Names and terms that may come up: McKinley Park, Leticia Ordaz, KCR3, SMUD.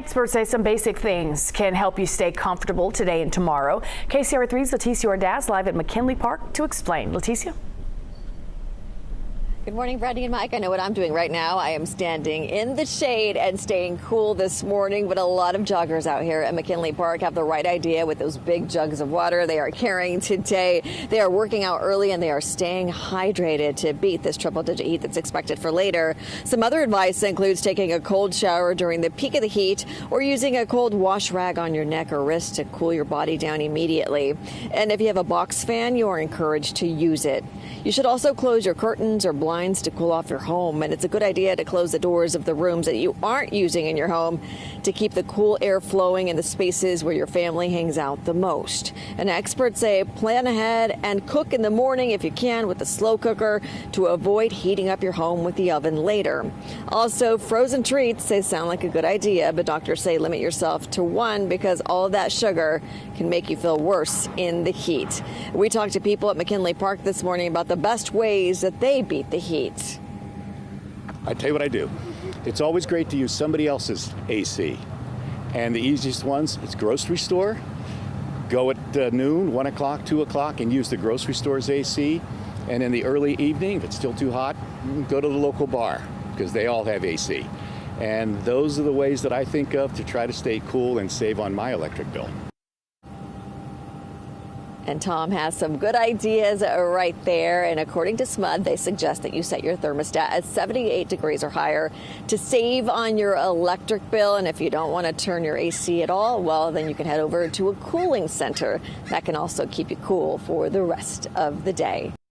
Experts say some basic things can help you stay comfortable today and tomorrow. KCR3's Leticia Ordaz live at McKinley Park to explain. Leticia. Good morning, Brandy and Mike. I know what I'm doing right now. I am standing in the shade and staying cool this morning, but a lot of joggers out here at McKinley Park have the right idea with those big jugs of water they are carrying today. They are working out early and they are staying hydrated to beat this triple-digit heat that's expected for later. Some other advice includes taking a cold shower during the peak of the heat or using a cold wash rag on your neck or wrist to cool your body down immediately. And if you have a box fan, you are encouraged to use it. You should also close your curtains or blinds to cool off your home, and it's a good idea to close the doors of the rooms that you aren't using in your home to keep the cool air flowing in the spaces where your family hangs out the most. And experts say plan ahead and cook in the morning if you can with a slow cooker to avoid heating up your home with the oven later. Also, frozen treats, they sound like a good idea, but doctors say limit yourself to one because all of that sugar can make you feel worse in the heat. We talked to people at McKinley Park this morning about the best ways that they beat the heat. I tell you what I do. It's always great to use somebody else's AC, and the easiest ones, it's grocery store. Go at noon, 1 o'clock, 2 o'clock, and use the grocery store's AC. And in the early evening, if it's still too hot, go to the local bar because they all have AC. And those are the ways that I think of to try to stay cool and save on my electric bill. And Tom has some good ideas right there. And according to SMUD, they suggest that you set your thermostat at 78 degrees or higher to save on your electric bill. And if you don't want to turn your AC at all, well, then you can head over to a cooling center. That can also keep you cool for the rest of the day.